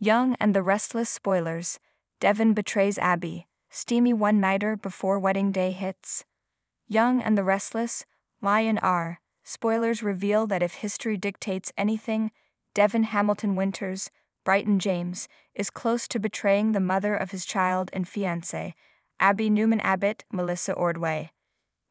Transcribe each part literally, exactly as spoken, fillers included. Young and the Restless spoilers, Devon betrays Abby, steamy one-nighter before wedding day hits. Young and the Restless, Y and R, spoilers reveal that if history dictates anything, Devon Hamilton Winters, Brighton James, is close to betraying the mother of his child and fiancée, Abby Newman Abbott, Melissa Ordway.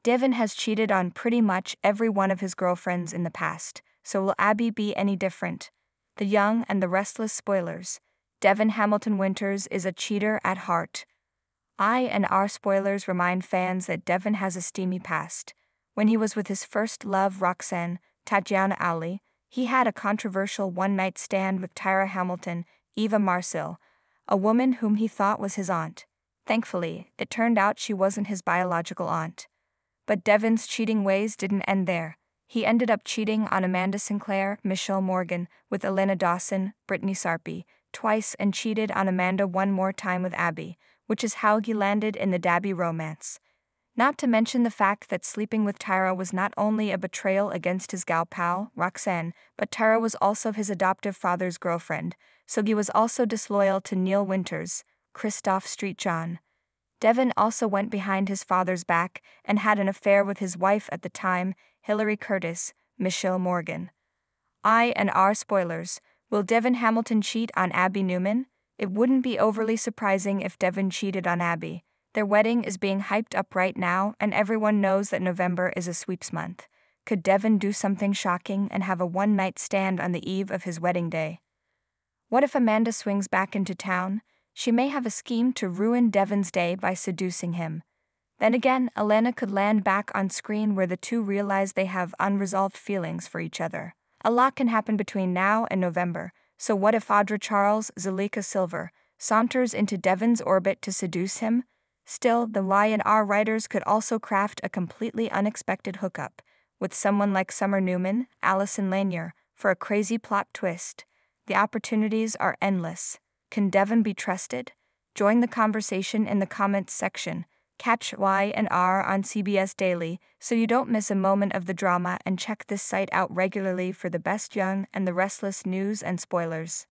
Devon has cheated on pretty much every one of his girlfriends in the past, so will Abby be any different? The Young and the Restless spoilers. Devon Hamilton Winters is a cheater at heart. I and our spoilers remind fans that Devon has a steamy past. When he was with his first love Roxanne, Tatiana Alley, he had a controversial one-night stand with Tyra Hamilton, Eva Marcille, a woman whom he thought was his aunt. Thankfully, it turned out she wasn't his biological aunt. But Devon's cheating ways didn't end there. He ended up cheating on Amanda Sinclair, Michelle Morgan, with Elena Dawson, Brittany Sarpy, twice, and cheated on Amanda one more time with Abby, which is how he landed in the Dabby romance. Not to mention the fact that sleeping with Tyra was not only a betrayal against his gal pal, Roxanne, but Tyra was also his adoptive father's girlfriend, so he was also disloyal to Neil Winters, Christoph Street John. Devon also went behind his father's back and had an affair with his wife at the time, Hillary Curtis, Michelle Morgan. I and R spoilers. Will Devon Hamilton cheat on Abby Newman? It wouldn't be overly surprising if Devon cheated on Abby. Their wedding is being hyped up right now, and everyone knows that November is a sweeps month. Could Devon do something shocking and have a one-night stand on the eve of his wedding day? What if Amanda swings back into town? She may have a scheme to ruin Devon's day by seducing him. Then again, Elena could land back on screen where the two realize they have unresolved feelings for each other. A lot can happen between now and November, so what if Audra Charles, Zalika Silver, saunters into Devon's orbit to seduce him? Still, the Y and R writers could also craft a completely unexpected hookup, with someone like Summer Newman, Alison Lanier, for a crazy plot twist. The opportunities are endless. Can Devon be trusted? Join the conversation in the comments section. Catch Y and R on C B S Daily so you don't miss a moment of the drama, and check this site out regularly for the best Young and the Restless news and spoilers.